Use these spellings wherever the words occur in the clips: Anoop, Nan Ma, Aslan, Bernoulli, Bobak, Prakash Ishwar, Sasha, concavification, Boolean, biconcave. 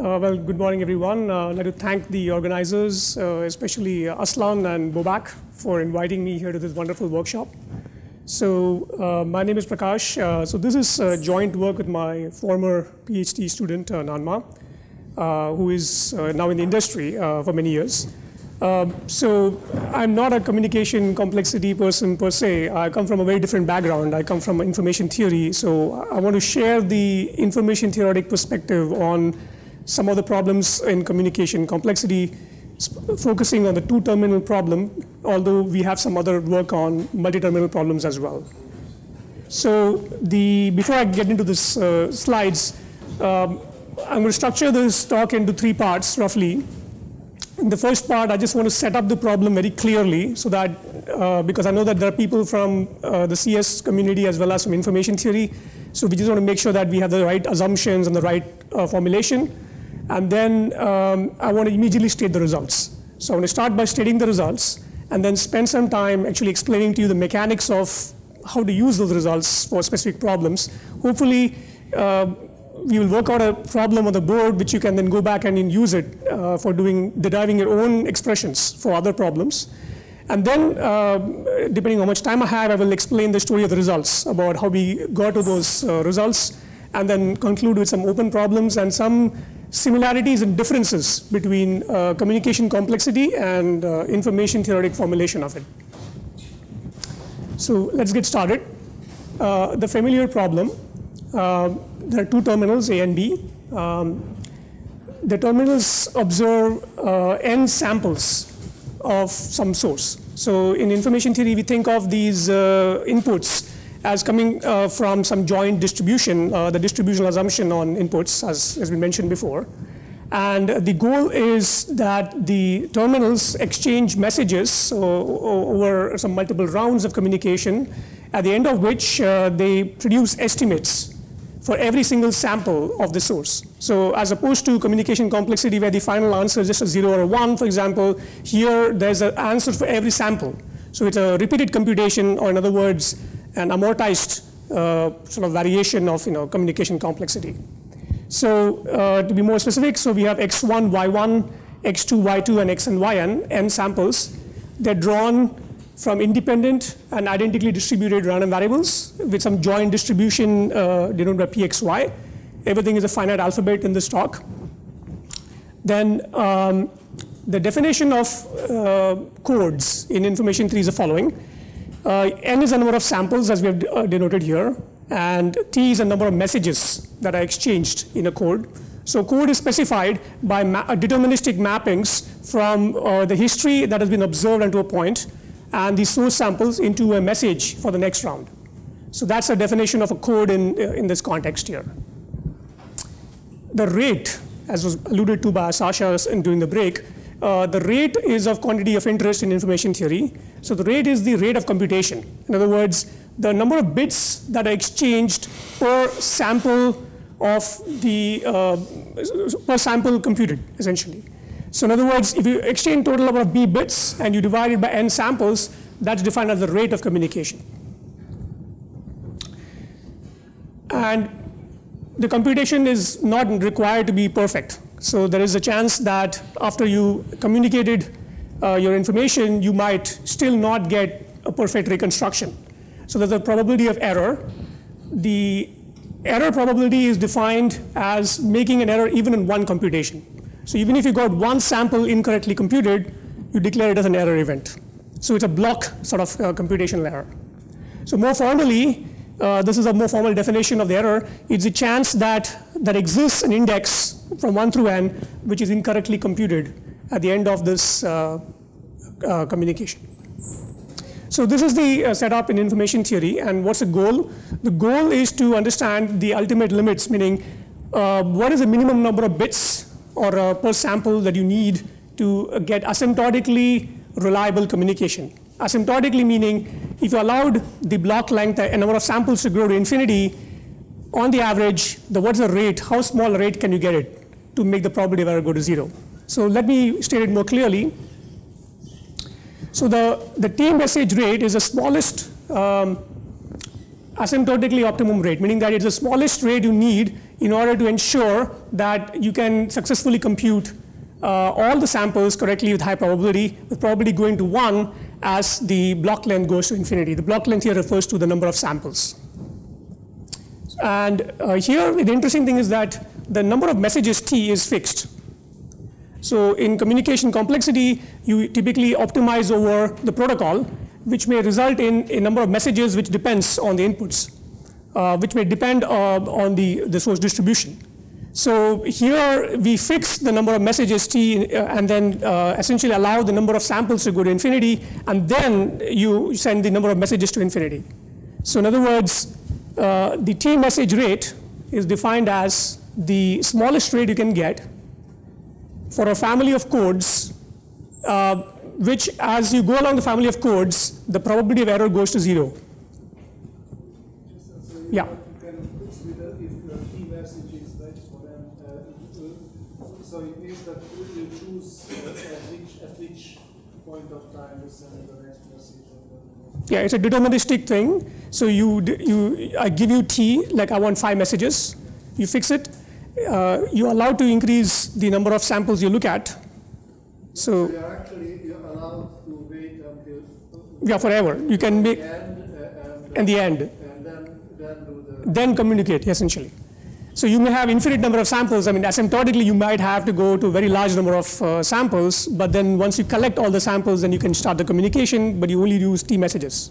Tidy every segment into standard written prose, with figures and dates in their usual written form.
Well, good morning, everyone. I'd like to thank the organizers, especially Aslan and Bobak, for inviting me here to this wonderful workshop. So my name is Prakash. So this is joint work with my former PhD student, Nan Ma, who is now in the industry for many years. So I'm not a communication complexity person per se. I come from a very different background. I come from information theory. So I want to share the information theoretic perspective on some of the problems in communication complexity, focusing on the two-terminal problem, although we have some other work on multi-terminal problems as well. So before I get into these slides, I'm going to structure this talk into three parts, roughly. In the first part, I just want to set up the problem very clearly, so that, because I know that there are people from the CS community as well as from information theory, so we just want to make sure that we have the right assumptions and the right formulation. And then I want to immediately state the results. So I want to start by stating the results and then spend some time actually explaining to you the mechanics of how to use those results for specific problems. Hopefully, we will work out a problem on the board which you can then go back and use it for deriving your own expressions for other problems. And then, depending on how much time I have, I will explain the story of the results, about how we got to those results, and then conclude with some open problems and some similarities and differences between communication complexity and information theoretic formulation of it. So let's get started. The familiar problem, there are two terminals, A and B. The terminals observe n samples of some source. So in information theory, we think of these inputs as coming from some joint distribution, the distributional assumption on inputs, as we mentioned before. And the goal is that the terminals exchange messages over some multiple rounds of communication, at the end of which they produce estimates for every single sample of the source. So as opposed to communication complexity, where the final answer is just a 0 or a 1, for example, here there's an answer for every sample. So it's a repeated computation, or in other words, an amortized sort of variation of communication complexity. So to be more specific, so we have x1, y1, x2, y2, and xn, yn, n samples. They're drawn from independent and identically distributed random variables with some joint distribution denoted by pxy. Everything is a finite alphabet in this talk. Then the definition of codes in information theory is the following. N is the number of samples, as we have denoted here, and T is the number of messages that are exchanged in a code. So code is specified by deterministic mappings from the history that has been observed unto a point, and the source samples into a message for the next round. So that's a definition of a code in this context here. The rate, as was alluded to by Sasha during the break, the rate is of quantity of interest in information theory. So the rate is the rate of computation. In other words, the number of bits that are exchanged per sample computed, essentially. So in other words, if you exchange total number of B bits and you divide it by N samples, that's defined as the rate of communication. And the computation is not required to be perfect. So there is a chance that after you communicated your information, you might still not get a perfect reconstruction. So there's a probability of error. The error probability is defined as making an error even in one computation. So even if you got one sample incorrectly computed, you declare it as an error event. So it's a block sort of computational error. So more formally, this is a more formal definition of the error. It's a chance that there exists an index from 1 through n, which is incorrectly computed at the end of this communication. So this is the setup in information theory. And what's the goal? The goal is to understand the ultimate limits, meaning what is the minimum number of bits or per sample that you need to get asymptotically reliable communication. Asymptotically meaning, if you allowed the block length and number of samples to grow to infinity, on the average, what's the rate? How small a rate can you get it to make the probability of error go to 0? So let me state it more clearly. So the T message rate is the smallest asymptotically optimum rate, meaning that it's the smallest rate you need in order to ensure that you can successfully compute all the samples correctly with high probability, with probability going to 1 as the block length goes to infinity. The block length here refers to the number of samples. And here, the interesting thing is that the number of messages T is fixed. So in communication complexity, you typically optimize over the protocol, which may result in a number of messages which depends on the inputs, which may depend on the source distribution. So here we fix the number of messages T and then essentially allow the number of samples to go to infinity, and then you send the number of messages to infinity. So in other words, the T message rate is defined as the smallest rate you can get for a family of codes, which as you go along the family of codes, the probability of error goes to 0. Yeah. So it means that you choose at which point of time you send the next message. Yeah, it's a deterministic thing. So I give you T, like I want 5 messages. You fix it. You're allowed to increase the number of samples you look at. So you're allowed to wait until. Yeah, forever. You can make. And the end. And then do the. Then communicate, essentially. So you may have infinite number of samples. I mean, asymptotically, you might have to go to a very large number of samples. But then once you collect all the samples, then you can start the communication. But you only use T messages.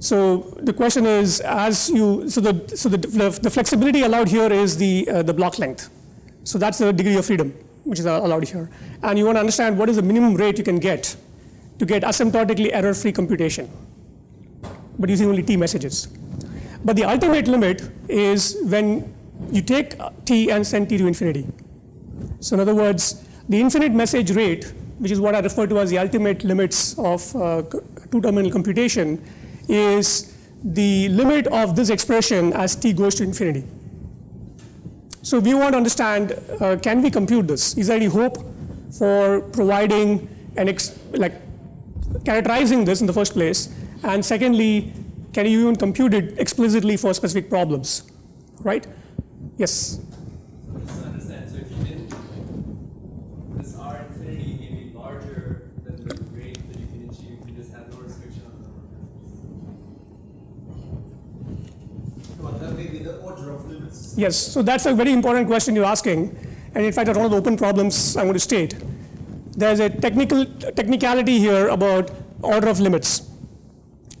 So the question is, the flexibility allowed here is the block length. So that's the degree of freedom which is allowed here. And you want to understand what is the minimum rate you can get to get asymptotically error-free computation, but using only T messages. But the ultimate limit is when you take T and send T to infinity. So in other words, the infinite message rate, which is what I refer to as the ultimate limits of two-terminal computation, is the limit of this expression as T goes to infinity. So we want to understand, can we compute this? Is there any hope for providing an characterizing this in the first place? And secondly, can you even compute it explicitly for specific problems, right? Yes? So just to understand, so if you did this R infinity may be larger than the rate that you can achieve, you just have no restriction on the number. That may be the order of limits. Yes, so that's a very important question you're asking. And in fact, that's one of the open problems I'm going to state. There's a technicality here about order of limits.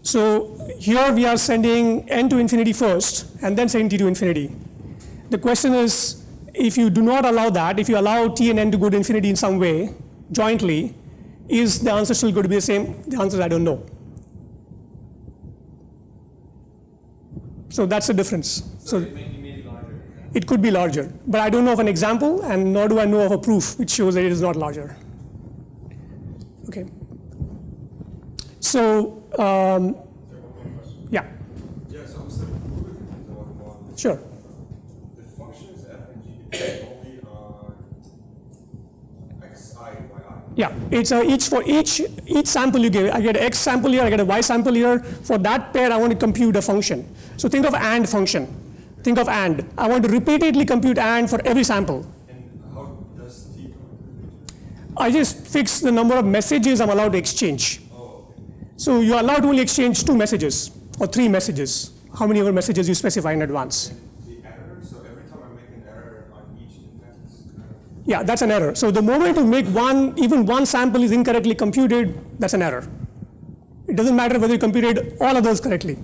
So here we are sending n to infinity first, and then sending T to infinity. The question is, if you do not allow that, if you allow T and n to go to infinity in some way, jointly, is the answer still going to be the same? The answer is I don't know. So that's the difference. So it may be larger. It could be larger. But I don't know of an example, and nor do I know of a proof which shows that it is not larger. OK. So yeah. Yeah, so I'm still moving into one more. Sure. The functions f and g only x, I, y, I. Yeah, it's for each sample you give. I get an x sample here, I get a y sample here. For that pair, I want to compute a function. So think of AND function. Think of AND. I want to repeatedly compute AND for every sample. And how does T compute? I just fix the number of messages I'm allowed to exchange. So you're allowed to only exchange 2 messages or 3 messages, how many other messages you specify in advance. And the error, so every time I make an error on each index. Yeah, that's an error. So the moment you make even one sample is incorrectly computed, that's an error. It doesn't matter whether you computed all of those correctly.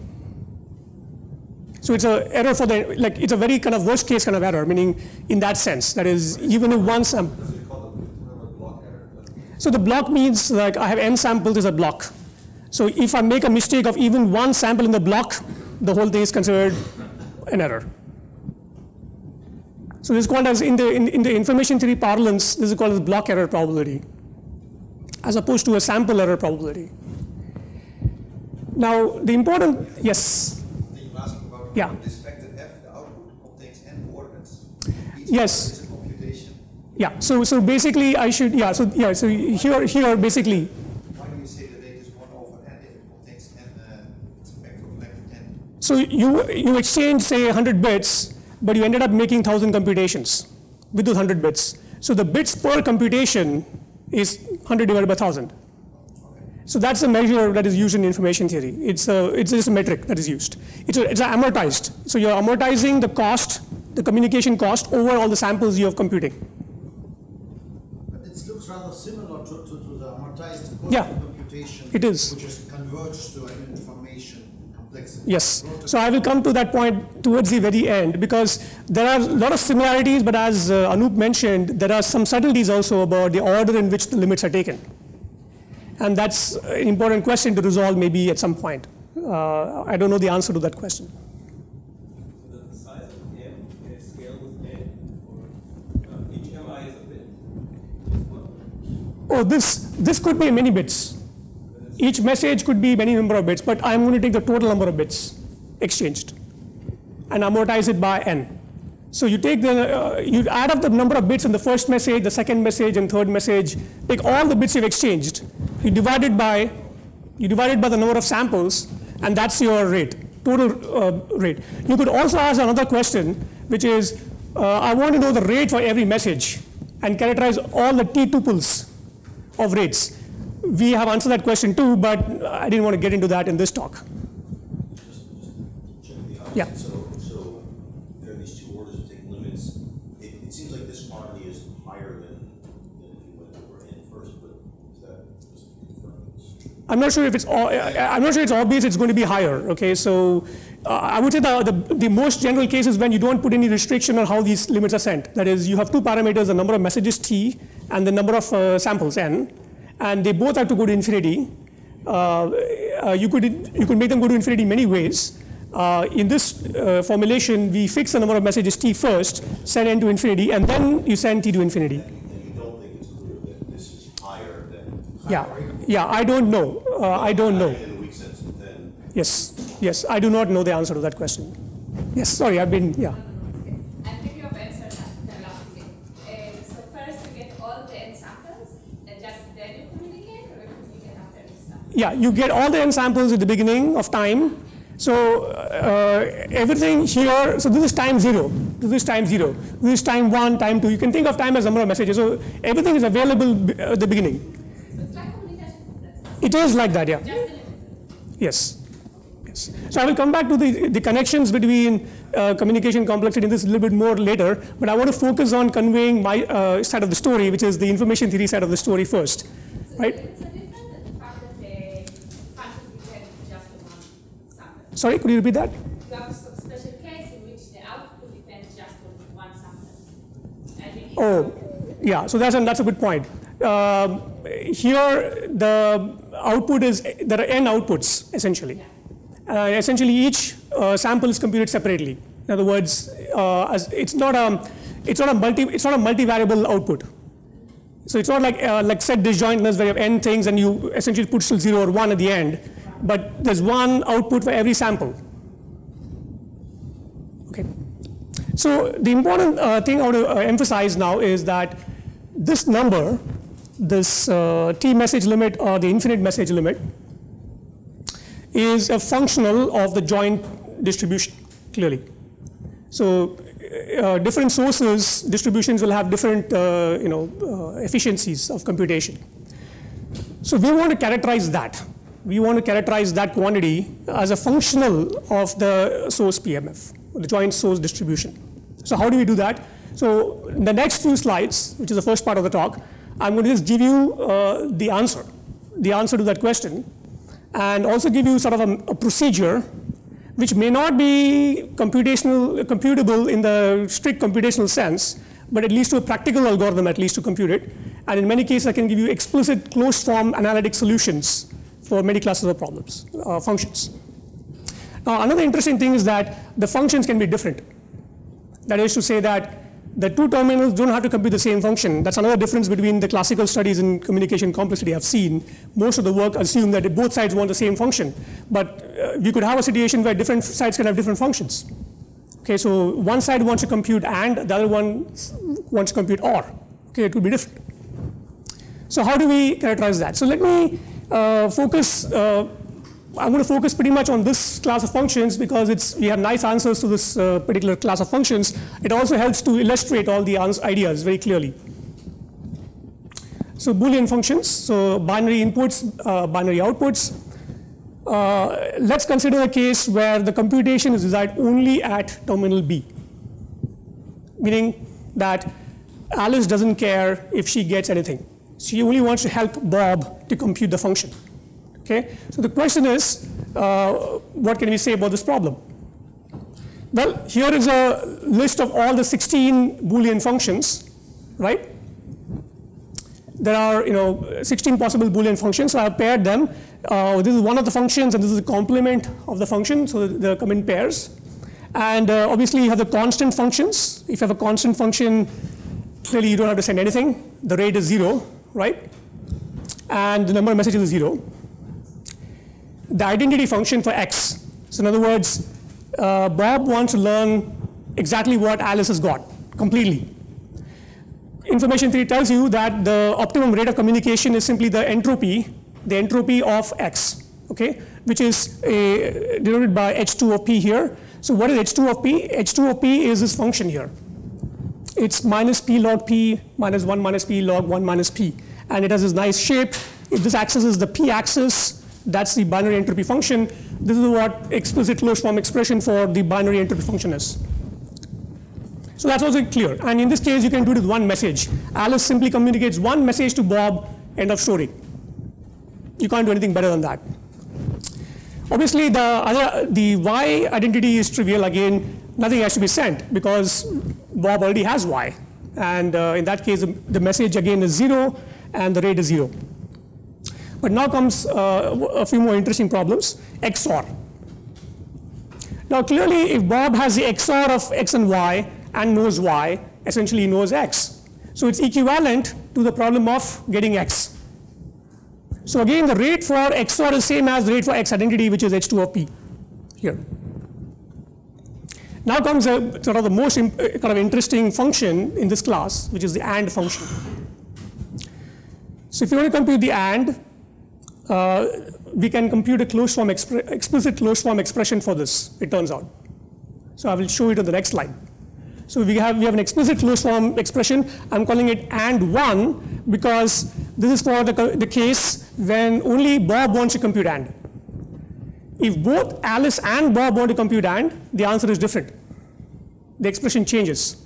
So it's an error for the, it's a very kind of worst case kind of error, meaning in that sense. That is, even if one sample. So the block means like I have n samples is a block. So if I make a mistake of even one sample in the block, the whole thing is considered an error. So this is called as, in the information theory parlance, this is called as block error probability, as opposed to a sample error probability. Now, the important, yes? You were asking about this fact that F, the output, contains n coordinates. Yes. Is a computation. Yeah, so basically I should, so here basically, so you exchange, say, 100 bits. but you ended up making 1,000 computations with those 100 bits. So the bits per computation is 100 divided by 1,000. So that's a measure that is used in information theory. It's just a metric that is used. It's amortized. So you're amortizing the cost, the communication cost, over all the samples you have computing. But it looks rather similar to the amortized cost of computation. It is. Which is converged to an information complexity. Yes. So I will come to that point towards the very end, because there are a lot of similarities, but as Anoop mentioned, there are some subtleties also about the order in which the limits are taken. And that's an important question to resolve maybe at some point. I don't know the answer to that question. So the size of M is scaled with N, or each MI is a bit? Oh, this could be many bits. Each message could be many number of bits, but I'm going to take the total number of bits exchanged and amortize it by N. So you take the, you add up the number of bits in the first message, the second message, and third message. Take all the bits you've exchanged. You divide it by the number of samples, and that's your rate, total rate. You could also ask another question, which is, I want to know the rate for every message and characterize all the T tuples of rates. We have answered that question too, but I didn't want to get into that in this talk. Yeah. I'm not sure it's obvious it's going to be higher. Okay, so I would say the most general case is when you don't put any restriction on how these limits are sent. That is, you have two parameters: the number of messages T and the number of samples N, and they both have to go to infinity. You could make them go to infinity many ways. In this formulation, we fix the number of messages T first, send N to infinity, and then you send T to infinity. Yeah, I don't know. I don't know. Yes, yes, I do not know the answer to that question. Yes, sorry, I've been, yeah. I'll give you a better answer than last thing. So first you get all the N samples, and just then you communicate, or you communicate after N samples? Yeah, you get all the N samples at the beginning of time. So everything here, so this is time zero, this is time zero, this is time one, time two. You can think of time as number of messages. So everything is available at the beginning. It is like that, yeah. Yes. Yes. So I will come back to the connections between communication complexity in this a little bit more later, but I want to focus on conveying my side of the story, which is the information theory side of the story first. So right? It's different than the fact that the functions depend just on one sample. Sorry, could you repeat that? You have some special case in which the output depends just on one sample. Oh, yeah. So that's a good point. Here, the output is, there are N outputs, essentially. Essentially, each sample is computed separately. In other words, it's not a multivariable output. So it's not like set disjointness where you have N things and you essentially put still 0 or 1 at the end. But there's one output for every sample. Okay. So the important thing I want to emphasize now is that this number, this T message limit or the infinite message limit, is a functional of the joint distribution, clearly. So different sources, distributions will have different efficiencies of computation. So we want to characterize that. We want to characterize that quantity as a functional of the source PMF, the joint source distribution. So how do we do that? So in the next few slides, which is the first part of the talk, I'm going to just give you the answer to that question, and also give you sort of a procedure which may not be computable in the strict computational sense, but at least to a practical algorithm, at least to compute it. And in many cases, I can give you explicit closed-form analytic solutions for many classes of problems, functions. Now, another interesting thing is that the functions can be different. That is to say that the two terminals don't have to compute the same function. That's another difference between the classical studies in communication complexity I've seen. Most of the work assume that both sides want the same function. But you could have a situation where different sides can have different functions. Okay, so one side wants to compute AND, the other one wants to compute OR. Okay, it could be different. So how do we characterize that? So let me focus I'm going to focus pretty much on this class of functions because we have nice answers to this particular class of functions. It also helps to illustrate all the ideas very clearly. So Boolean functions, so binary inputs, binary outputs. Let's consider a case where the computation is desired only at terminal B, meaning that Alice doesn't care if she gets anything. She only wants to help Bob to compute the function. Okay? So the question is, what can we say about this problem? Well, here is a list of all the 16 Boolean functions, right? There are 16 possible Boolean functions, so I have paired them. This is one of the functions, and this is the complement of the function, so they come in pairs. And obviously, you have the constant functions. If you have a constant function, clearly you don't have to send anything. The rate is 0, right? And the number of messages is 0. The identity function for X. So in other words, Bob wants to learn exactly what Alice has got, completely. Information theory tells you that the optimum rate of communication is simply the entropy of X, okay? Which is denoted by H2 of P here. So what is H2 of P? H2 of P is this function here. It's minus P log P minus P log 1 minus P. And it has this nice shape. If this axis is the P axis, that's the binary entropy function. This is what explicit closed form expression for the binary entropy function is. So that's also clear. And in this case, you can do it with one message. Alice simply communicates one message to Bob, end of story. You can't do anything better than that. Obviously, the Y identity is trivial again. Nothing has to be sent because Bob already has Y. And in that case, the message again is 0 and the rate is 0. But now comes a few more interesting problems, XOR. Now clearly, if Bob has the XOR of X and Y and knows Y, essentially he knows X. So it's equivalent to the problem of getting X. So again, the rate for XOR is same as the rate for X identity, which is H2 of P here. Now comes the most interesting function in this class, which is the AND function. So if you want to compute the AND, we can compute a closed form explicit closed form expression for this, it turns out. So I will show it on the next slide. So we have an explicit closed form expression. I'm calling it AND 1 because this is for the case when only Bob wants to compute AND. If both Alice and Bob want to compute AND, the answer is different. The expression changes.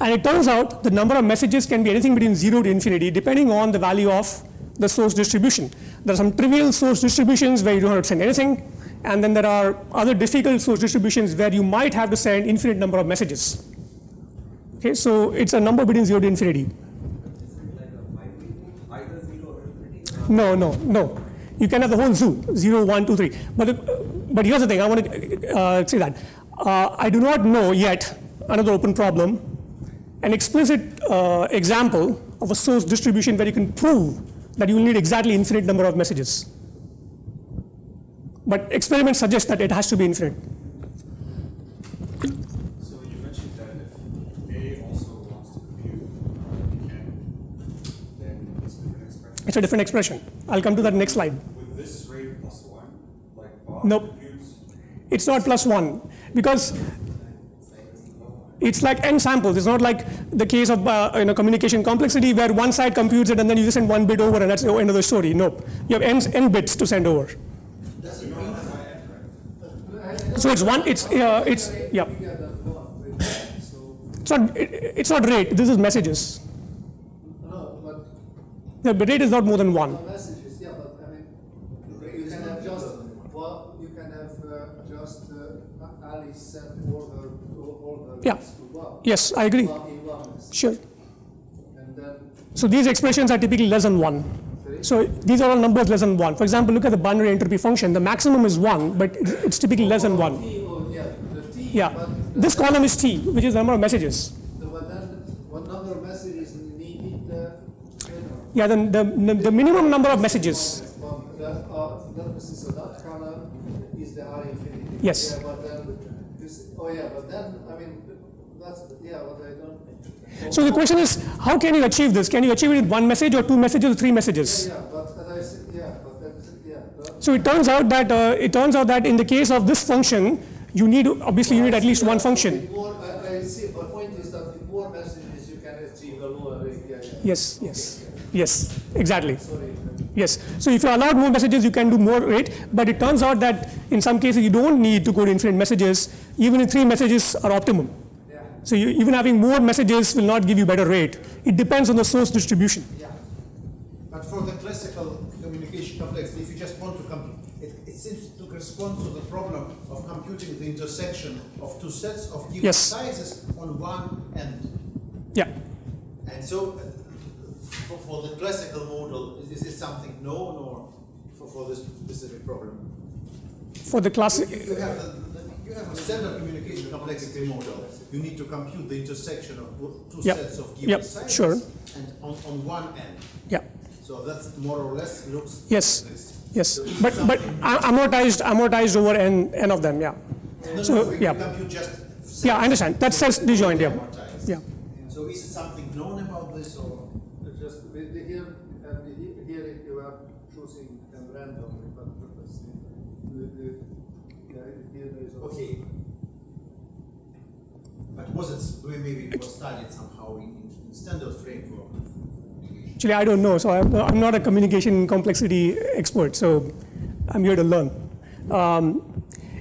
And it turns out the number of messages can be anything between 0 to infinity, depending on the value of the source distribution. There are some trivial source distributions where you don't have to send anything, and then there are other difficult source distributions where you might have to send infinite number of messages. Okay, so it's a number between 0 to infinity. No. You can have the whole zoo, 0, 1, 2, 3. But here's the thing, I want to say that. I do not know yet, another open problem, an explicit example of a source distribution where you can prove that you will need exactly infinite number of messages. But experiments suggest that it has to be infinite. So you mentioned that if A also wants to compute AND, then it's a different expression. It's a different expression. I'll come to that next slide. With this rate plus 1, like Bob computes? It's not plus 1, because it's like n samples. It's not like the case of communication complexity where one side computes it and then you just send one bit over and that's the end of the story. Nope. You have n bits to send over. So it's one. It's yeah. It's not rate. This is messages. No, but rate is not more than 1. Yeah, but I mean, you can have just Alice send all the rates to Bob. Yes, I agree. Sure. And then so these expressions are typically less than 1. Sorry? So these are all numbers less than 1. For example, look at the binary entropy function. The maximum is 1, but it's typically less than 1. T, yeah. This column is T, which is the number of messages. Yeah, the minimum number of messages. Yes. So the question is, how can you achieve this? Can you achieve it with one message or two messages or three messages? Yeah, but So it turns out that in the case of this function, you need obviously you need at least one function. Yes, yes, yes, exactly. Yes. So if you're allowed more messages, you can do more, right? But it turns out that in some cases you don't need to go to infinite messages. Even if 3 messages are optimum. Yeah. So you, even having more messages will not give you better rate. It depends on the source distribution. Yeah. But for the classical communication complexity, if you just want to compute, it seems to correspond to the problem of computing the intersection of 2 sets of given sizes on one end. Yeah. And so for the classical model, is this something known or for this specific problem? For the classic, you have a standard communication complexity model. You need to compute the intersection of 2 sets of given sizes and on one end. Yeah. So that's more or less looks. Yes. Yes. So but amortized over n of them. Yeah. No, so no, compute just I understand. That's self-dejoined. Yeah. Yeah. So is it something known about this or? Just here you are choosing them randomly, but here there is okay. But was it maybe it was studied somehow in standard framework? Actually, I don't know. So I'm not a communication complexity expert. So I'm here to learn.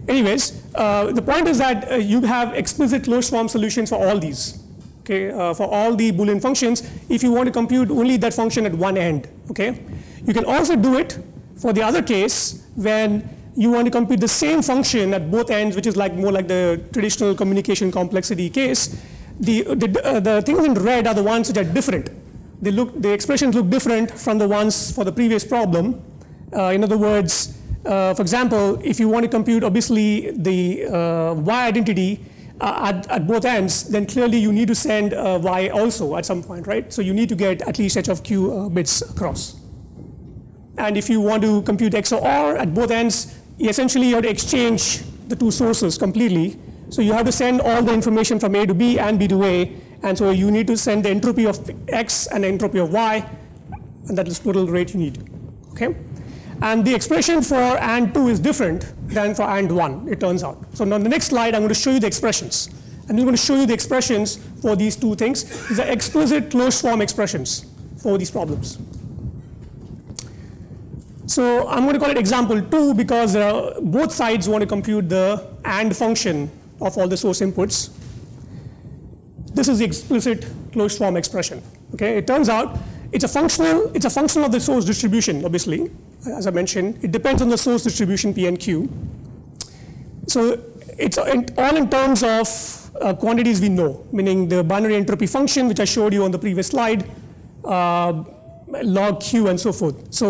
Anyways, the point is that you have explicit closed form solutions for all these. Okay, for all the Boolean functions, if you want to compute only that function at one end, okay, you can also do it for the other case when you want to compute the same function at both ends, which is like more like the traditional communication complexity case. The things in red are the ones which are different. The expressions look different from the ones for the previous problem. In other words, for example, if you want to compute obviously the y identity. At both ends, then clearly you need to send y also at some point, right? So you need to get at least h of q bits across. And if you want to compute x or r at both ends, essentially you have to exchange the 2 sources completely. So you have to send all the information from a to b and b to a. And so you need to send the entropy of x and the entropy of y. And that is total rate you need. Okay? And the expression for and 2 is different than for and 1, it turns out. So now on the next slide, I'm going to show you the expressions. I'm just going to show you the expressions for these 2 things. These are explicit closed form expressions for these problems. So I'm going to call it example 2 because both sides want to compute the and function of all the source inputs. This is the explicit closed form expression. Okay? It turns out it's a function of the source distribution, obviously. As I mentioned, it depends on the source distribution P and Q. So it's all in terms of quantities we know, meaning the binary entropy function, which I showed you on the previous slide, log Q and so forth. So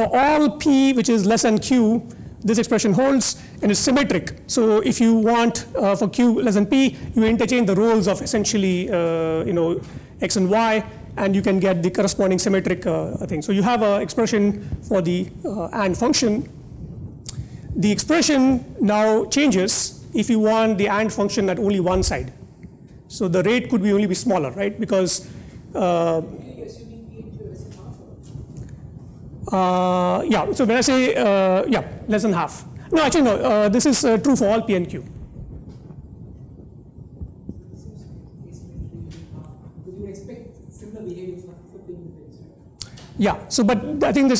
for all P, which is less than Q, this expression holds and is symmetric. So if you want for Q less than P, you interchange the roles of essentially X and Y, and you can get the corresponding symmetric thing. So you have an expression for the and function. The expression now changes if you want the and function at only one side. So the rate could be only be smaller, right? Because so when I say less than half. No, actually no. This is true for all P and Q. Yeah, so but I think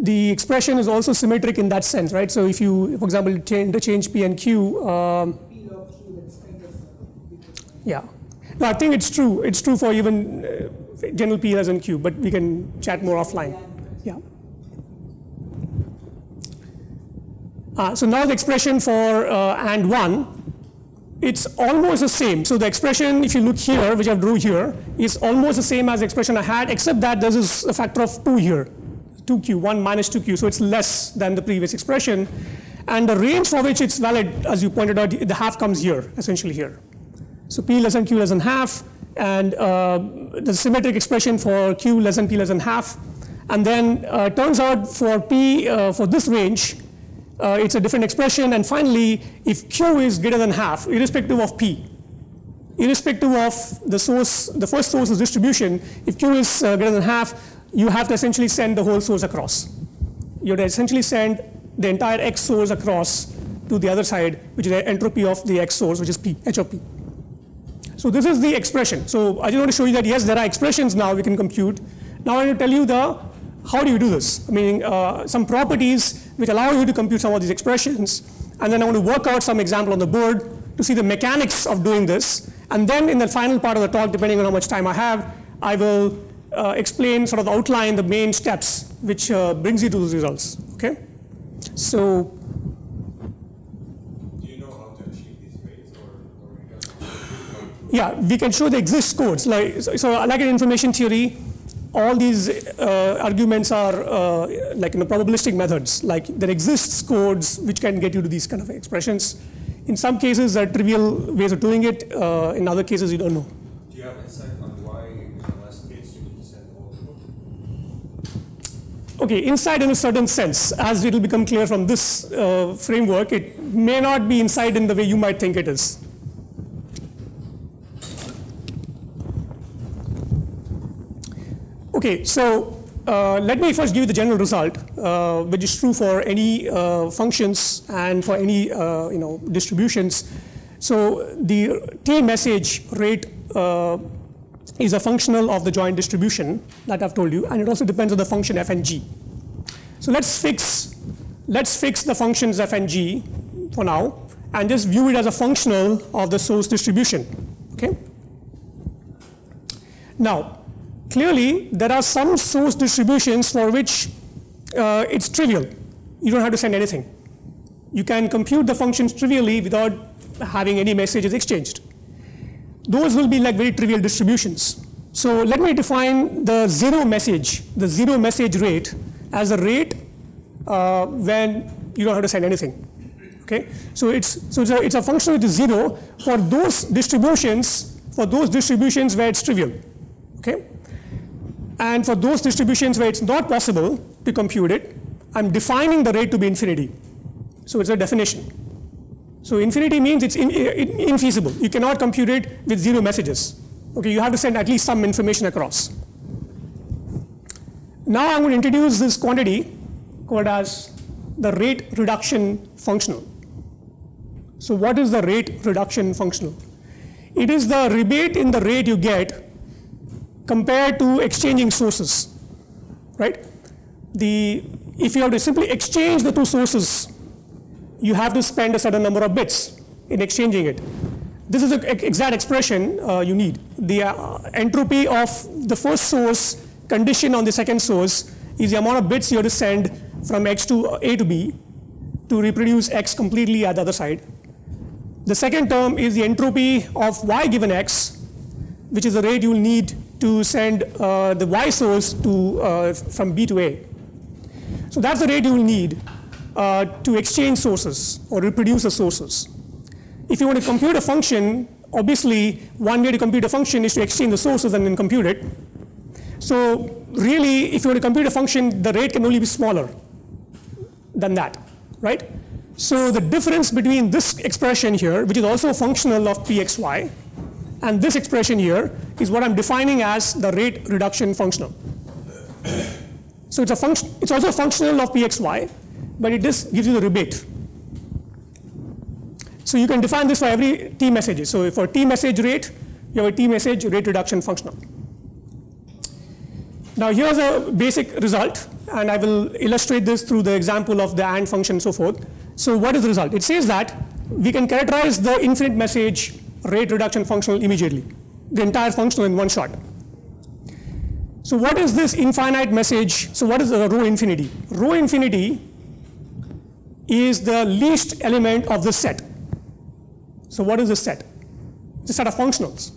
the expression is also symmetric in that sense, right? So if you, for example, interchange P and Q, No, I think it's true. It's true for even general P less than Q, but we can chat more offline. Yeah. So now the expression for and 1, it's almost the same. So the expression, if you look here, which I drew here, is almost the same as the expression I had, except that there is a factor of 2 here, 2q, 1 minus 2q. So it's less than the previous expression. And the range for which it's valid, as you pointed out, the half comes here, essentially here. So p less than q less than half, and the symmetric expression for q less than p less than half. And then it turns out for p, for this range, it's a different expression. And finally, if Q is greater than half, irrespective of P, irrespective of the source, the first source's distribution, if Q is greater than half, you have to essentially send the whole source across. You have to essentially send the entire X source across to the other side, which is the entropy of the X source, which is P, H of P. So this is the expression. So I just want to show you that, yes, there are expressions now we can compute. Now I want to tell you how do you do this? I mean, some properties which allow you to compute some of these expressions. And then I want to work out some example on the board to see the mechanics of doing this. And then in the final part of the talk, depending on how much time I have, I will explain, sort of outline the main steps which brings you to those results. Okay? So, do you know how to achieve these rates? Or yeah, we can show they exist codes. Like, so like in information theory, all these arguments are like in the probabilistic methods. Like there exists codes which can get you to these kind of expressions. In some cases, there are trivial ways of doing it. In other cases, you don't know. Do you have insight on why in the last case you need to send all the code? Okay, insight in a certain sense. As it will become clear from this framework, it may not be insight in the way you might think it is. Okay, so let me first give you the general result, which is true for any functions and for any distributions. So the T message rate is a functional of the joint distribution that I've told you, and it also depends on the function f and g. So let's fix the functions f and g for now, and just view it as a functional of the source distribution. Okay. Now, clearly, there are some source distributions for which it's trivial. You don't have to send anything. You can compute the functions trivially without having any messages exchanged. Those will be like very trivial distributions. So let me define the zero message rate as a rate when you don't have to send anything. Okay? So it's a function which is zero for those distributions where it's trivial. Okay? And for those distributions where it's not possible to compute it, I'm defining the rate to be infinity. So it's a definition. So infinity means it's infeasible. You cannot compute it with zero messages. Okay, you have to send at least some information across. Now I'm going to introduce this quantity called as the rate reduction functional. So what is the rate reduction functional? It is the rebate in the rate you get compared to exchanging sources, right? If you have to simply exchange the two sources, you have to spend a certain number of bits in exchanging it. This is the exact expression you need. The entropy of the first source condition on the second source is the amount of bits you have to send from X to A to B to reproduce X completely at the other side. The second term is the entropy of Y given X, which is the rate you will need to send the Y source to, from B to A. So that's the rate you will need to exchange sources or reproduce the sources. If you want to compute a function, obviously one way to compute a function is to exchange the sources and then compute it. So really, if you want to compute a function, the rate can only be smaller than that, right? So the difference between this expression here, which is also a functional of PXY, and this expression here is what I'm defining as the rate reduction functional. So it's a function. It's also a functional of PXY, but it just gives you the rebate. So you can define this for every T messages. So for T message rate, you have a T message rate reduction functional. Now here's a basic result, and I will illustrate this through the example of the AND function and so forth. So what is the result? It says that we can characterize the infinite message rate reduction functional immediately, the entire functional in one shot. So what is this infinite message? So what is the row infinity? Row infinity is the least element of this set. So what is this set? It's a set of functionals.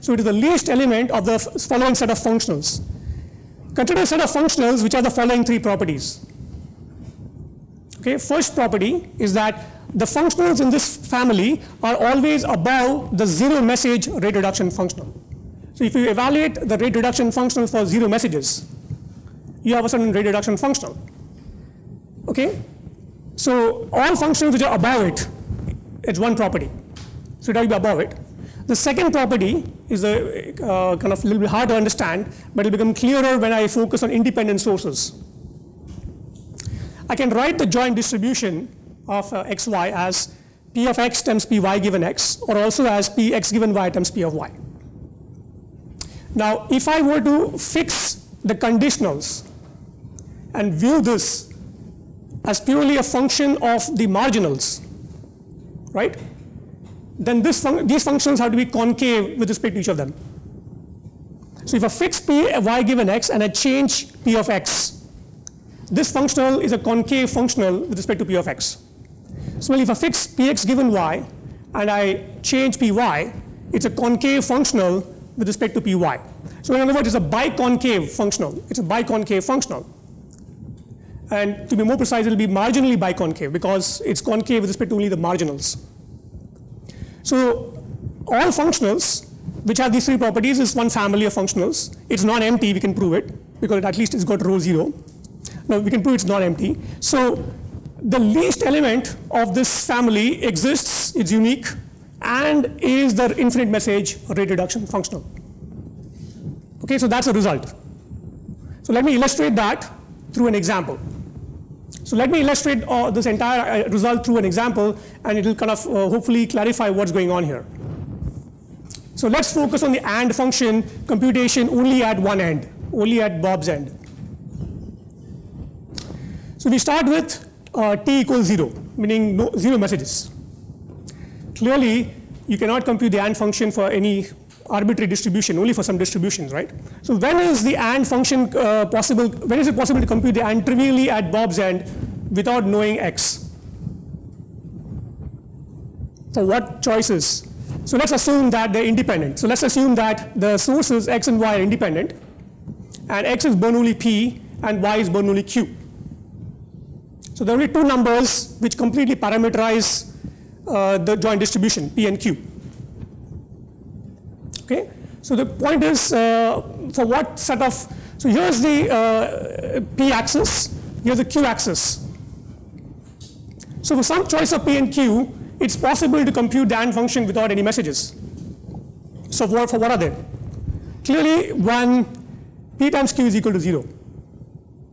So it is the least element of the following set of functionals. Consider a set of functionals which are the following three properties. Okay, first property is that the functionals in this family are always above the zero message rate reduction functional. So if you evaluate the rate reduction functional for zero messages, you have a certain rate reduction functional. Okay? So all functions which are above it, it's one property. So it will be above it. The second property is a, kind of a little bit hard to understand, but it will become clearer when I focus on independent sources. I can write the joint distribution of xy as p of x times py given x, or also as px given y times p of y. Now, if I were to fix the conditionals and view this as purely a function of the marginals, right? Then these functions have to be concave with respect to each of them. So if I fix p y given x and I change p of x, this functional is a concave functional with respect to p of x. Similarly, if I fix px given y and I change py, it's a concave functional with respect to py. So in other words, it's a biconcave functional. It's a biconcave functional. And to be more precise, it'll be marginally biconcave because it's concave with respect to only the marginals. So all functionals which have these three properties is one family of functionals. It's non-empty, we can prove it, because at least it's got row 0. Now we can prove it's non-empty. So the least element of this family exists, it's unique, and is the infinite message rate reduction functional. Okay, so that's the result. So let me illustrate that through an example. So let me illustrate this entire result through an example, and it will kind of hopefully clarify what's going on here. So let's focus on the AND function computation only at one end, only at Bob's end. So we start with t equals 0, meaning no, 0 messages. Clearly, you cannot compute the AND function for any arbitrary distribution, only for some distributions, right? So when is the AND function possible? When is it possible to compute the AND trivially at Bob's end without knowing x? So what choices? So let's assume that they're independent. So let's assume that the sources x and y are independent, and x is Bernoulli p and y is Bernoulli q. So there are only two numbers which completely parameterize the joint distribution p and q. Okay, so the point is for what set of, so here's the p-axis, here's the q-axis. So for some choice of p and q, it's possible to compute the AND function without any messages. So for what are they? Clearly, when p times q is equal to 0,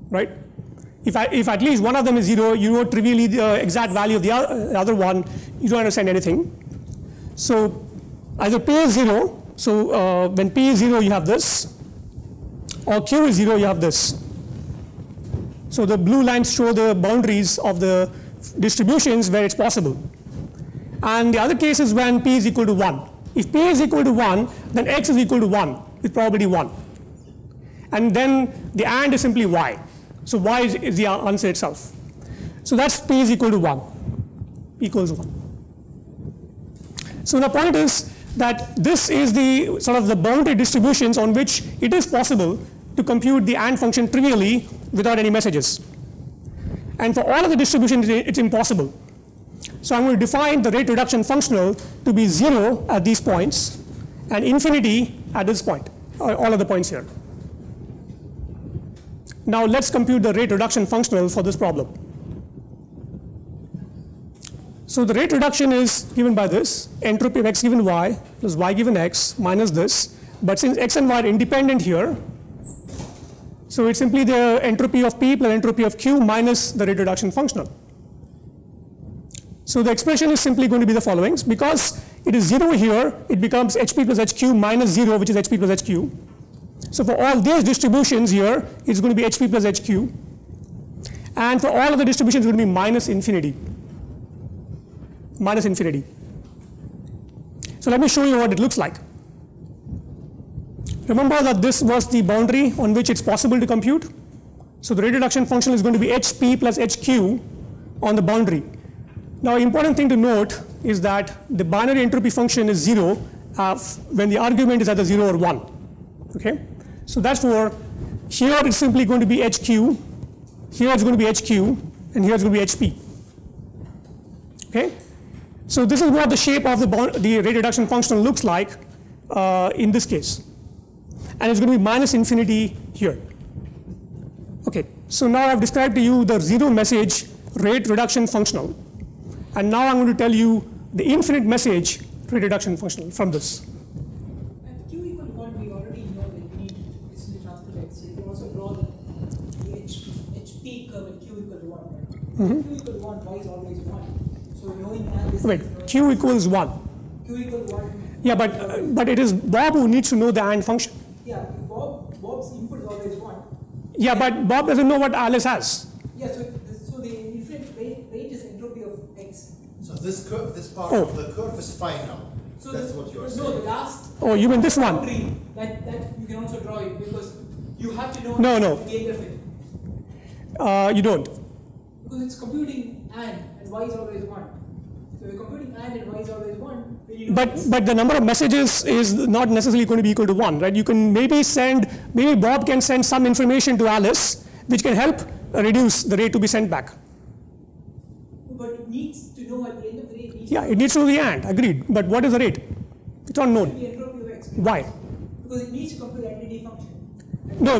right? If at least one of them is 0, you know trivially the exact value of the other one, you don't understand anything. So either p is 0, so when p is 0, you have this, or q is 0, you have this. So the blue lines show the boundaries of the distributions where it's possible. And the other case is when p is equal to 1. If p is equal to 1, then x is equal to 1 with probability 1. And then the AND is simply y. So y is the answer itself. So that's p is equal to 1, p equals 1. So the point is that this is the sort of the boundary distributions on which it is possible to compute the AND function trivially without any messages. And for all of the distributions, it's impossible. So I'm going to define the rate reduction functional to be 0 at these points and infinity at this point, all of the points here. Now let's compute the rate reduction functional for this problem. So the rate reduction is given by this, entropy of x given y plus y given x minus this. But since x and y are independent here, so it's simply the entropy of p plus entropy of q minus the rate reduction functional. So the expression is simply going to be the following. Because it is 0 here, it becomes hp plus hq minus 0, which is hp plus hq. So for all these distributions here, it's going to be hp plus hq. And for all of the distributions, it's going to be minus infinity. Minus infinity. So let me show you what it looks like. Remember that this was the boundary on which it's possible to compute. So the rate reduction function is going to be hp plus hq on the boundary. Now, important thing to note is that the binary entropy function is 0 when the argument is either 0 or 1. Okay? So therefore, here it's simply going to be HQ, here it's going to be HQ, and here it's going to be HP. Okay? So this is what the shape of the rate reduction function looks like in this case. And it's going to be minus infinity here. Okay. So now I've described to you the zero message rate reduction functional. And now I'm going to tell you the infinite message rate reduction functional from this. At q equal 1, we already know that we need this transfer x. You can also draw the hp curve at q equal 1. Wait, q equals 1. Q equals 1. Yeah, but it is Bob who needs to know the AND function. Yeah, Bob's input is always 1. Yeah, but Bob doesn't know what Alice has. Yeah, so the infinite rate is entropy of X. So this curve, this part of the curve is fine now. So that's what you are saying. No, the last. Oh, you mean this one? That you can also draw it because you have to know. No, no. You don't. Because it's computing and y is always 1. So you're computing and y is always 1. But the number of messages is not necessarily going to be equal to 1, right? You can maybe Bob can send some information to Alice, which can help reduce the rate to be sent back. But it needs to know at the end of the day. Yeah, it needs to know the AND, agreed. But what is the rate? It's unknown. Why? Because it needs to compute the entity function. No,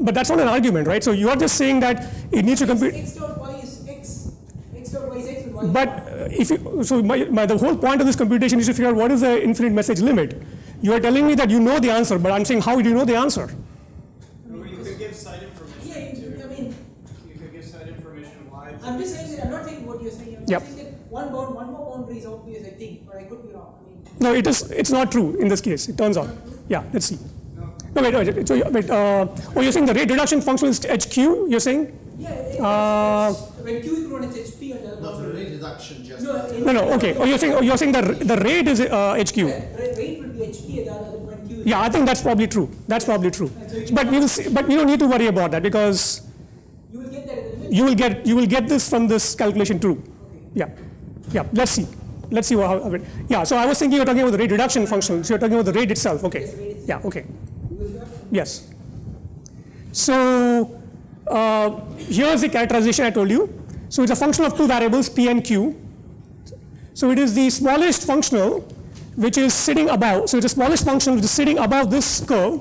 but that's not an argument, right? So you are just saying that it needs to compute. X dot y is x. X dot y is x. But if you, so the whole point of this computation is to figure out what is the infinite message limit. You are telling me that you know the answer, but I'm saying how do you know the answer? You could give side information. Yeah, you could give side information. Why? I'm just saying that I'm not saying what you're saying. I'm just saying that one more boundary is obvious, I think, but I could be wrong. No, it is. It's not true in this case. It turns out. Yeah, let's see. No, wait. So, you're saying the rate reduction function is HQ? You're saying? Yeah. When Q is grown, it's HP. No, the rate reduction just. No. Okay. Oh, you're saying the rate is HQ. Rate will be HP when Q. Yeah, I think that's probably true. But we will see, but we don't need to worry about that because you will get that. You will get this from this calculation true. Okay. Yeah. Let's see how. Yeah. So I was thinking you're talking about the rate reduction function. So you're talking about the rate itself. Okay. Yeah. Okay. Yes. So here's the characterization I told you. So it's a function of two variables, p and q. So it is the smallest functional which is sitting above. So it's the smallest function which is sitting above this curve,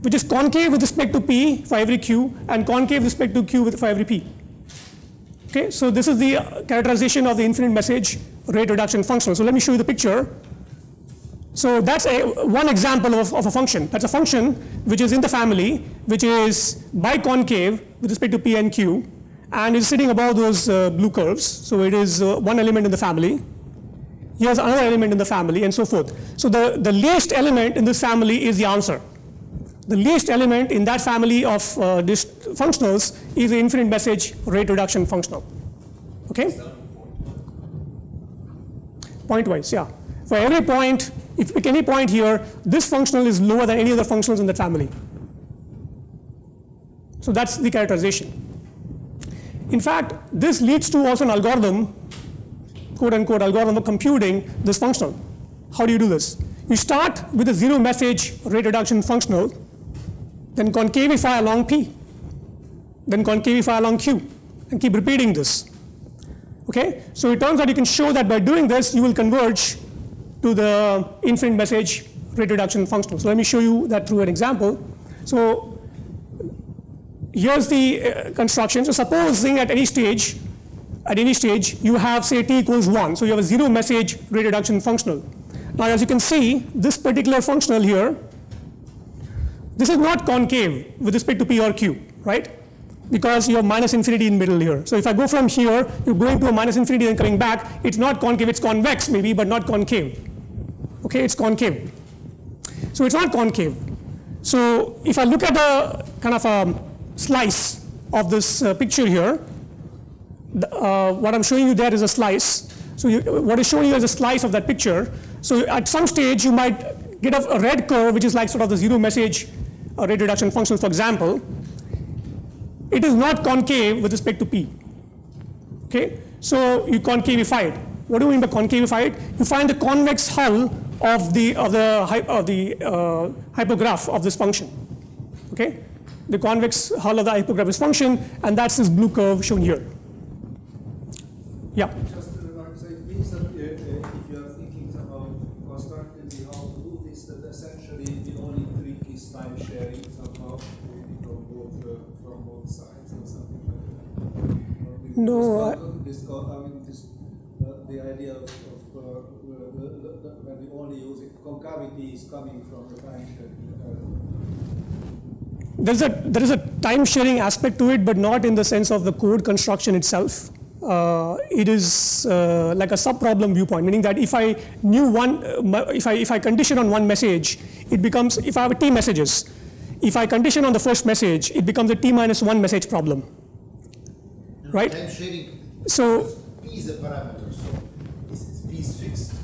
which is concave with respect to p for every q and concave with respect to q for every p. Okay. So this is the characterization of the infinite message rate reduction function. So let me show you the picture. So that's one example of a function. That's a function which is in the family, which is biconcave with respect to p and q, and is sitting above those blue curves. So it is one element in the family. Here's another element in the family, and so forth. So the least element in this family is the answer. The least element in that family of these functionals is the infinite message rate reduction functional. Okay? Point-wise, yeah. For every point, if you pick any point here, this functional is lower than any other functionals in the family. So that's the characterization. In fact, this leads to also an algorithm, quote unquote algorithm of computing this functional. How do you do this? You start with a zero message rate reduction functional, then concavify along p, then concavify along q, and keep repeating this. Okay? So it turns out you can show that by doing this, you will converge to the infinite message rate reduction functional. So let me show you that through an example. So here's the construction. So supposing at any stage, you have say t equals 1. So you have a zero message rate reduction functional. Now as you can see, this particular functional here, this is not concave with respect to p or q, right? Because you have minus infinity in middle here. So if I go from here, you're going to a minus infinity and coming back, it's not concave, it's convex maybe, but not concave. Okay, it's concave. So it's not concave. So if I look at a kind of a slice of this picture here, what I'm showing you there is a slice. So what is shown here is a slice of that picture. So at some stage, you might get a red curve, which is like sort of the zero message rate reduction function, for example. It is not concave with respect to p. Okay? So you concavify it. What do you mean by concavify it? You find the convex hull of the hypergraph of this function. Okay? The convex hull of the hypergraph of this function, and that's this blue curve shown here. Yeah? Just to remark, so it means that if you are thinking about constructively how to do this, that essentially the only trick is time sharing somehow. No, the idea of when you only use it, concavity is coming from the time sharing. There is a time-sharing aspect to it, but not in the sense of the code construction itself. It is like a sub-problem viewpoint, meaning that if I knew one, if I condition on one message, it becomes, if I have t messages, if I condition on the first message, it becomes a t-1 message problem, right? Time-sharing. So p is a parameter, so p is fixed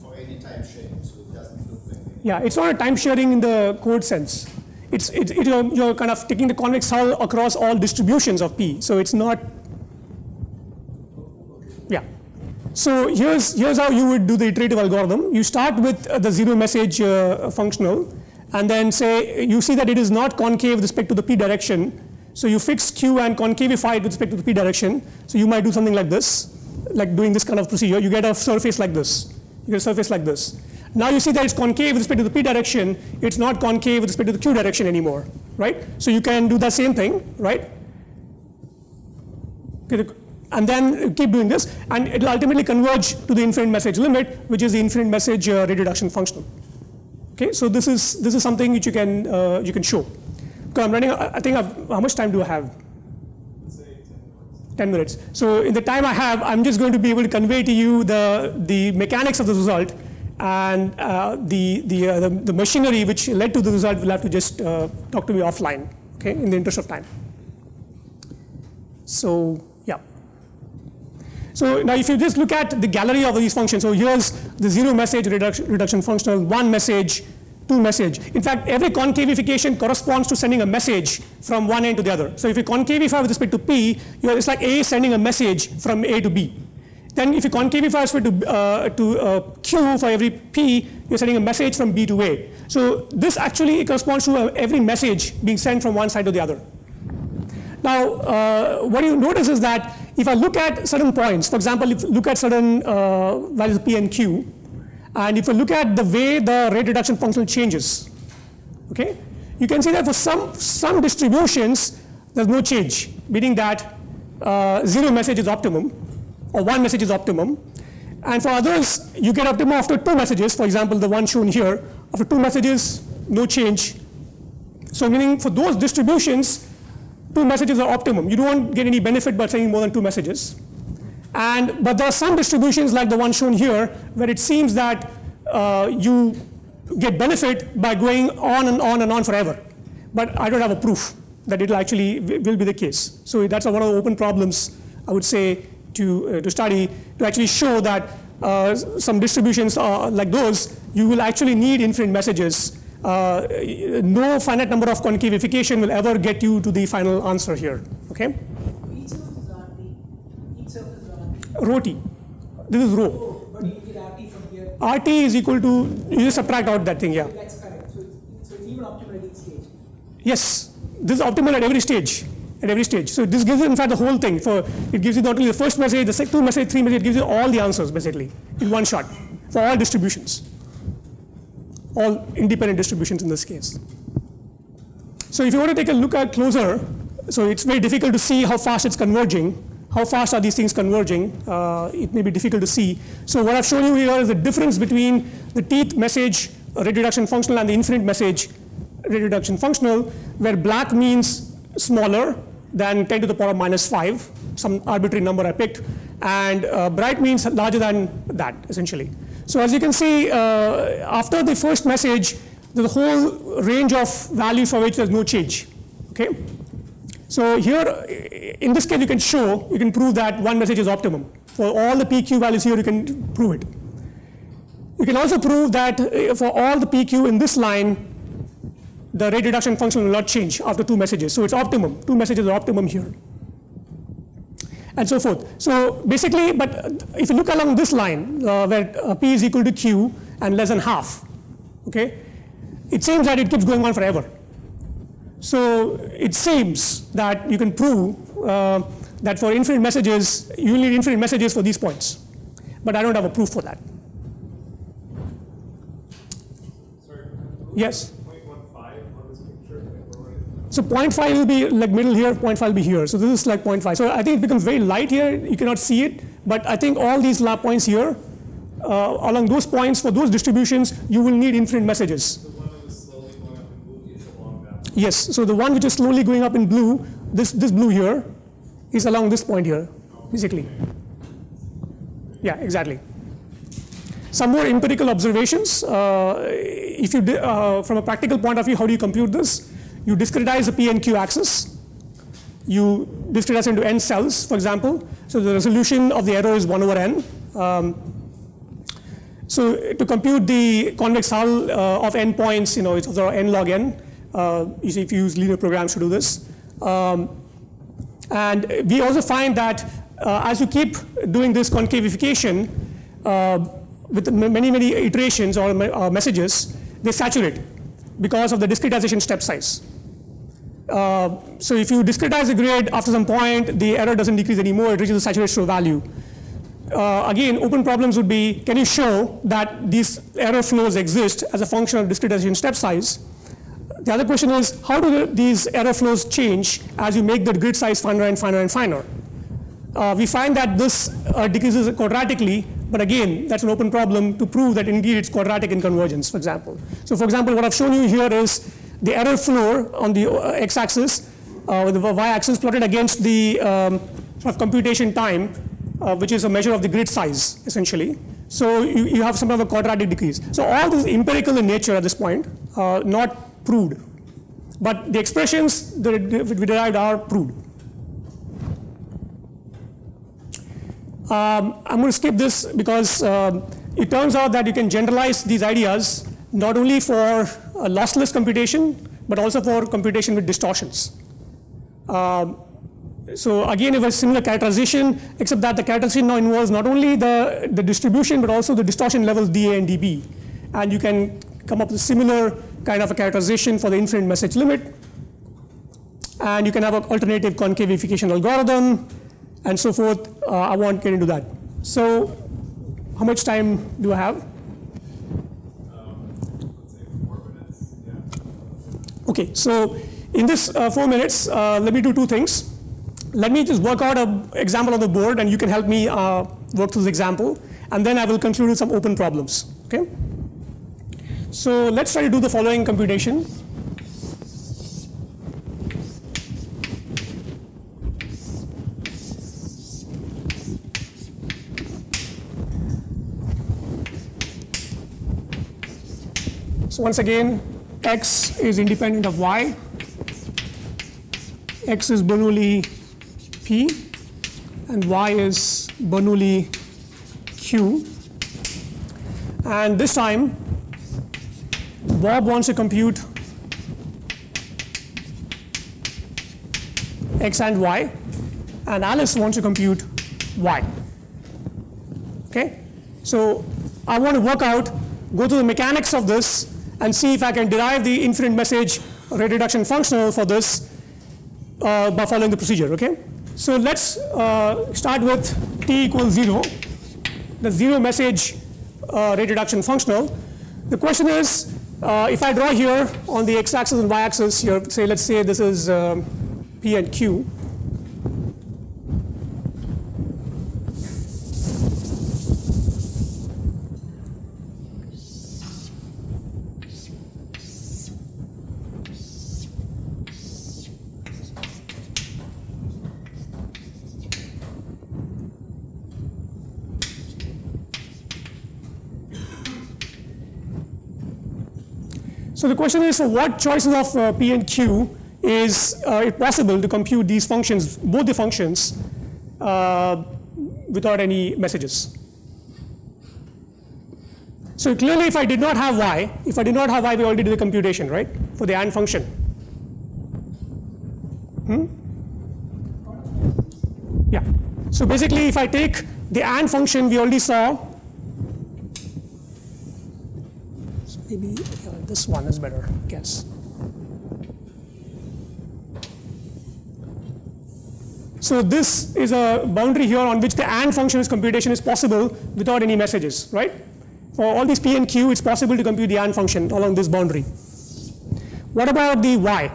for any time-sharing, so it doesn't look like anything. Yeah, it's not a time-sharing in the code sense. You're kind of taking the convex hull across all distributions of P, so it's not, yeah. So here's how you would do the iterative algorithm. You start with the zero message functional, and then say, you see that it is not concave with respect to the P direction, so you fix Q and concavify it with respect to the P direction, so you might do something like this, like doing this kind of procedure. You get a surface like this, you get a surface like this. Now you see that it's concave with respect to the P direction, it's not concave with respect to the Q direction anymore, right? So you can do that same thing, right? And then keep doing this, and it'll ultimately converge to the infinite message limit, which is the infinite message rate reduction functional. Okay, so this is something which you can show. Okay, I'm running, I think I've, how much time do I have? 10 minutes. So in the time I have, I'm just going to be able to convey to you the mechanics of the result, and the machinery which led to the result will have to just talk to me offline, okay, in the interest of time. So, yeah. So now if you just look at the gallery of these functions, so here's the zero message reduction functional, one message, two message. In fact, every concavification corresponds to sending a message from one end to the other. So if you concavify with respect to P, it's like A sending a message from A to B. Then if you concavify to Q for every P, you're sending a message from B to A. So this actually corresponds to every message being sent from one side to the other. Now, what you notice is that if I look at certain points, for example, if you look at certain values of P and Q, and if you look at the way the rate reduction function changes, okay, you can see that for some distributions, there's no change, meaning that zero message is optimum, or one message is optimum. And for others, you get optimum after two messages. For example, the one shown here, after two messages, no change. So meaning for those distributions, two messages are optimum. You don't get any benefit by sending more than two messages. But there are some distributions like the one shown here, where it seems that you get benefit by going on and on and on forever. But I don't have a proof that it'll actually will be the case. So that's one of the open problems, I would say, to study, to actually show that some distributions like those, you will actually need infinite messages. No finite number of concavification will ever get you to the final answer here, okay? Each of is RT. Each of is RT. Rho T. This is rho. But you get RT from here. RT is equal to, you just subtract out that thing, yeah. That's correct. So it's even optimal at each stage. Yes. This is optimal at every stage. At every stage. So this gives you, in fact, the whole thing. So it gives you not only the first message, the second message, three message, it gives you all the answers, basically, in one shot, for all distributions. All independent distributions in this case. So if you want to take a look at closer, so it's very difficult to see how fast it's converging. How fast are these things converging? It may be difficult to see. So what I've shown you here is the difference between the teeth message rate reduction functional and the infinite message rate reduction functional, where black means smaller than 10 to the power of -5, some arbitrary number I picked, and bright means larger than that, essentially. So as you can see, after the first message, there's a whole range of values for which there's no change, okay? So here, in this case, you can show, you can prove that one message is optimum. For all the PQ values here, you can prove it. You can also prove that for all the PQ in this line, the rate reduction function will not change after two messages. So it's optimum. Two messages are optimum here. And so forth. So basically, but if you look along this line, where P is equal to Q and less than half, okay, it seems that it keeps going on forever. So it seems that you can prove that for infinite messages, you need infinite messages for these points. But I don't have a proof for that. Sorry. Yes? So 0.5 will be like middle here, 0.5 will be here. So this is like 0.5. So I think it becomes very light here. You cannot see it. But I think all these points here, along those points, for those distributions, you will need infinite messages. The one that was slowly going up and moving is along that. Yes, so the one which is slowly going up in blue, this blue here, is along this point here, basically. Yeah, exactly. Some more empirical observations. If you from a practical point of view, how do you compute this? You discretize the P and Q axis. You discretize into n cells, for example. So the resolution of the error is 1 over n. So to compute the convex hull of n points, you know, it's n log n. If you use linear programs to do this. And we also find that as you keep doing this concavification, with many iterations or messages, they saturate because of the discretization step size. So if you discretize the grid after some point, the error doesn't decrease anymore, it reaches a saturation value. Again, open problems would be, can you show that these error flows exist as a function of discretization step size? The other question is, how do these error flows change as you make the grid size finer and finer and finer? We find that this decreases quadratically, but again, that's an open problem to prove that indeed it's quadratic in convergence, for example. So for example, what I've shown you here is the error floor on the x-axis, with the y-axis plotted against the sort of computation time, which is a measure of the grid size, essentially. So you have some of a quadratic decrease. So all this is empirical in nature at this point, not proved. But the expressions that we derived are proved. I'm going to skip this because it turns out that you can generalize these ideas not only for lossless computation, but also for computation with distortions. So again, it was similar characterization, except that the characterization now involves not only the distribution, but also the distortion levels dA and dB. And you can come up with similar kind of a characterization for the infinite message limit. And you can have an alternative concavification algorithm, and so forth. I won't get into that. So how much time do I have? Let's say 4 minutes. Yeah. OK, so in this 4 minutes, let me do two things. Let me just work out an example on the board, and you can help me work through the example. And then I will conclude with some open problems. Okay? So let's try to do the following computation. So once again, x is independent of y. X is Bernoulli P, and y is Bernoulli Q. And this time, Bob wants to compute x and y, and Alice wants to compute y. Okay? So I want to work out, go through the mechanics of this, and see if I can derive the infinite message rate reduction functional for this by following the procedure, okay? So let's start with t equals 0, the zero message rate reduction functional. The question is, if I draw here on the x-axis and y-axis here, say, let's say this is p and q. So the question is, for what choices of P and Q is it possible to compute these functions, both the functions, without any messages? So clearly, if I did not have y, we already did the computation, right, for the AND function. Yeah. So basically, if I take the AND function we already saw, maybe this one is better, I guess. So this is a boundary here on which the AND function is computation is possible without any messages, right? For all these P and Q, it's possible to compute the AND function along this boundary. What about the Y?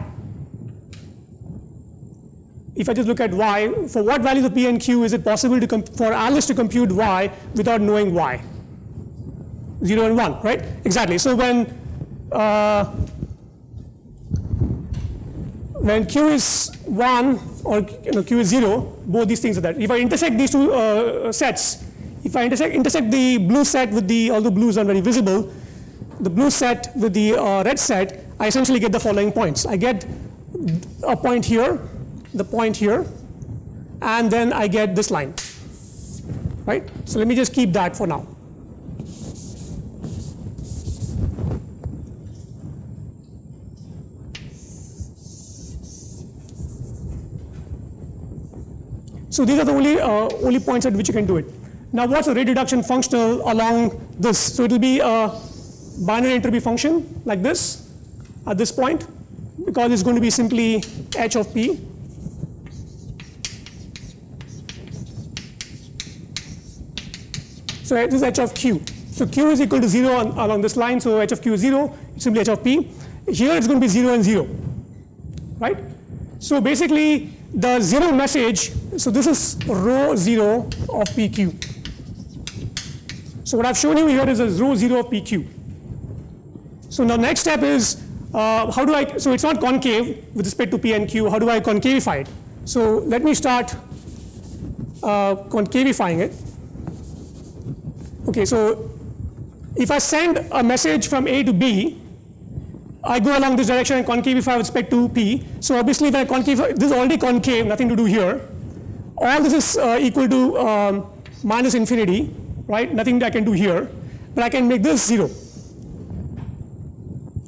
If I just look at Y, for what values of P and Q is it possible to for Alice to compute Y without knowing Y? 0 and 1, right? Exactly. So when when q is 1 or q is 0, both these things are that. If I intersect these two sets, if I intersect the blue set with the, although blues are very visible, the blue set with the red set, I essentially get the following points. I get a point here, the point here, and then I get this line. Right? So let me just keep that for now. So these are the only points at which you can do it. Now what's the rate reduction functional along this? So it will be a binary entropy function like this at this point, because it's going to be simply h of p. So this is h of q. So q is equal to 0 along this line, so h of q is 0, it's simply h of p. Here it's going to be 0 and 0, right? So basically, the zero message, so this is row 0 of PQ. So what I've shown you here is a row 0 of PQ. So now next step is, how do I, so it's not concave with respect to P and Q, how do I concavify it? So let me start concavifying it. Okay, so if I send a message from A to B, I go along this direction and concavify with respect to P. So obviously, when I concave, this is already concave, nothing to do here. All this is equal to minus infinity, right? Nothing I can do here. But I can make this 0.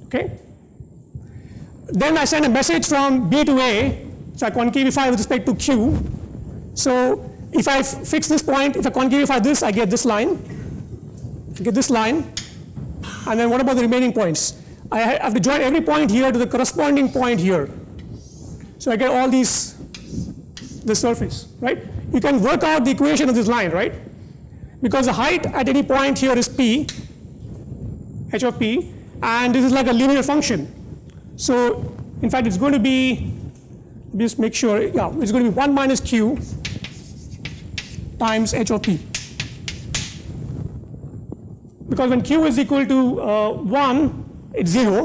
Okay? Then I send a message from B to A. So I concavify with respect to Q. So if I fix this point, if I concavify this, I get this line. I get this line. And then what about the remaining points? I have to join every point here to the corresponding point here. So I get all these, this surface, right? You can work out the equation of this line, right? Because the height at any point here is p, h of p, and this is like a linear function. So in fact, it's going to be, just make sure, yeah, it's going to be 1 minus q times h of p. Because when q is equal to 1, it's 0.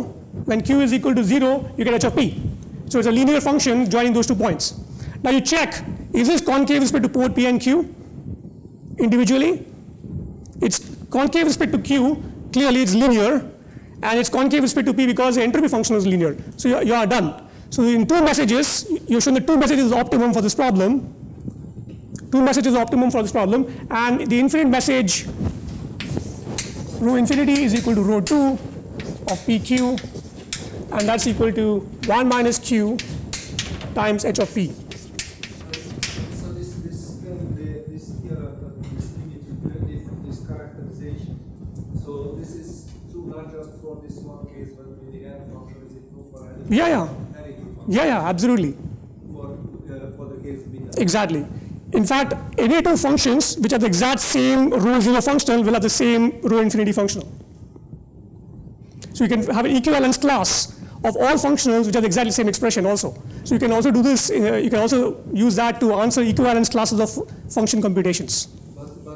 When q is equal to 0, you get h of p. So it's a linear function joining those two points. Now you check, is this concave with respect to port p and q individually? It's concave with respect to q, clearly it's linear, and it's concave with respect to p because the entropy function is linear. So you are done. So in two messages, you've shown that two messages is optimum for this problem. Two messages is optimum for this problem, and the infinite message, rho infinity is equal to rho 2, of PQ, and that's equal to 1 minus Q times H of P. So this characterization. So this is true not just for this one case, but in the end function, is it true for any? Yeah, absolutely. For the case beta. Exactly. In fact, any two functions which are the exact same rho zero functional will have the same rho infinity functional. So you can have an equivalence class of all functionals which have exactly the same expression also. So you can also do this, you can also use that to answer equivalence classes of function computations. But the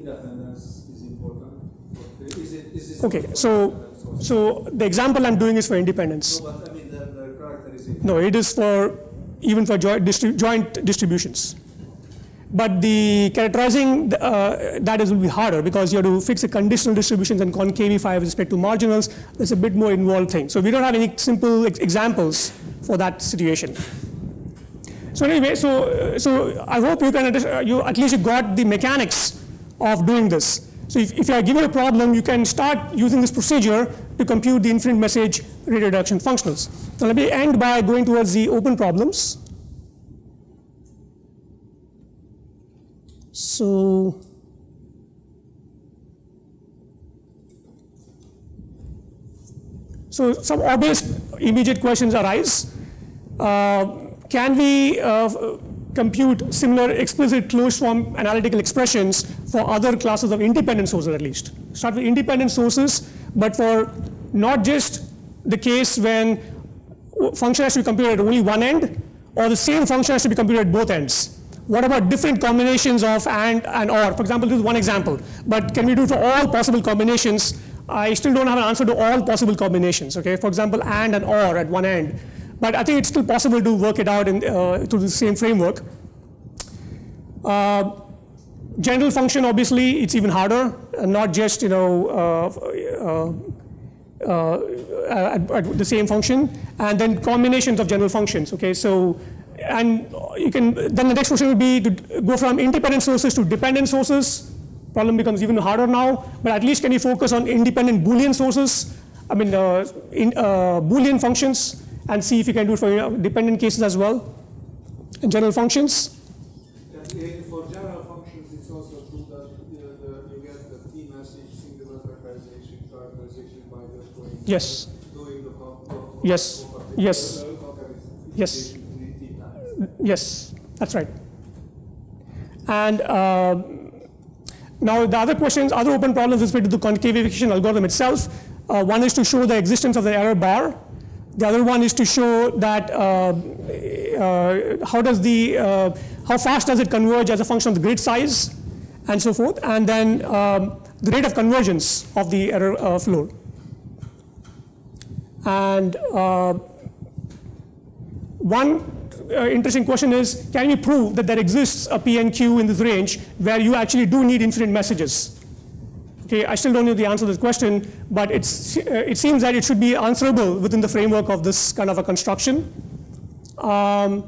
independence is important. Is it okay, so the example I'm doing is for independence. No, but I mean the characterization. No, it is for, even for joint distributions. But the characterizing that is will be harder because you have to fix the conditional distributions and concavify with respect to marginals. That's a bit more involved thing. So we don't have any simple examples for that situation. So anyway, so I hope you can at least you got the mechanics of doing this. So if you are given a problem, you can start using this procedure to compute the infinite message rate reduction functionals. So let me end by going towards the open problems. So, some obvious immediate questions arise. Can we compute similar explicit closed form analytical expressions for other classes of independent sources at least? Start with independent sources, but for not just the case when function has to be computed at only one end, or the same function has to be computed at both ends. What about different combinations of and or? For example, this is one example. But can we do it for all possible combinations? I still don't have an answer to all possible combinations. Okay, for example, and or at one end. But I think it's still possible to work it out in, through the same framework. General function, obviously, it's even harder. Not just, you know, at the same function, and then combinations of general functions. Okay, so and you can then the next question would be to go from independent sources to dependent sources. Problem becomes even harder now, but at least can you focus on independent Boolean sources? I mean, Boolean functions, and see if you can do it for dependent cases as well. And general functions. For general functions, it's also true that you get the T message, singular factorization, characterization by just going. Yes. Doing the yes. Yes. Yes. Yes. That's right. And now the other questions, other open problems with respect to the concavification algorithm itself. One is to show the existence of the error bar. The other one is to show that how fast does it converge as a function of the grid size, and so forth, and then the rate of convergence of the error flow. And one interesting question is, can we prove that there exists a P and Q in this range where you actually do need infinite messages? Okay, I still don't know the answer to this question, but it's, it seems that it should be answerable within the framework of this kind of a construction. Going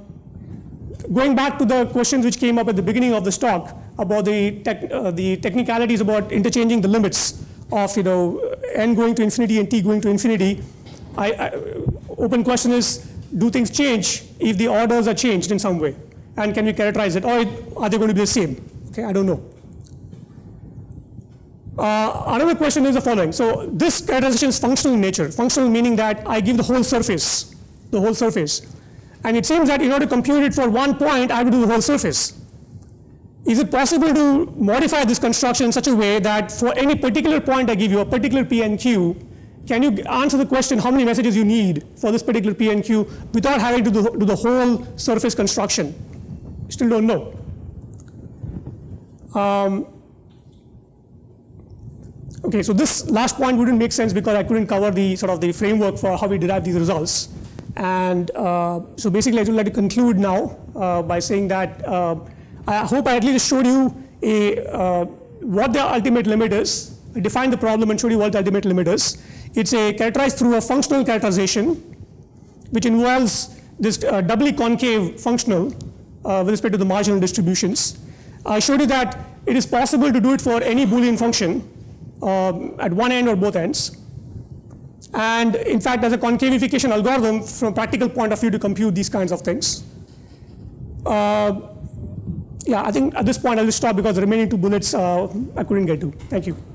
back to the questions which came up at the beginning of this talk about the technicalities about interchanging the limits of, you know, n going to infinity and t going to infinity, open question is, do things change if the orders are changed in some way? And can we characterize it? Or are they going to be the same? Okay, I don't know. Another question is the following. So this characterization is functional in nature. Functional meaning that I give the whole surface, the whole surface. And it seems that in order to compute it for one point, I would do the whole surface. Is it possible to modify this construction in such a way that for any particular point I give you, a particular P and Q, can you answer the question how many messages you need for this particular P and Q without having to do the whole surface construction? Still don't know. Okay, so this last point wouldn't make sense because I couldn't cover the sort of the framework for how we derive these results. And so basically, I would like to conclude now by saying that I hope I at least showed you a, what the ultimate limit is. I defined the problem and showed you what the ultimate limit is. It's a characterized through a functional characterization, which involves this doubly concave functional with respect to the marginal distributions. I showed you that it is possible to do it for any Boolean function at one end or both ends. And in fact, there's a concavification algorithm from a practical point of view to compute these kinds of things. Yeah, I think at this point I'll just stop because the remaining two bullets I couldn't get to. Thank you.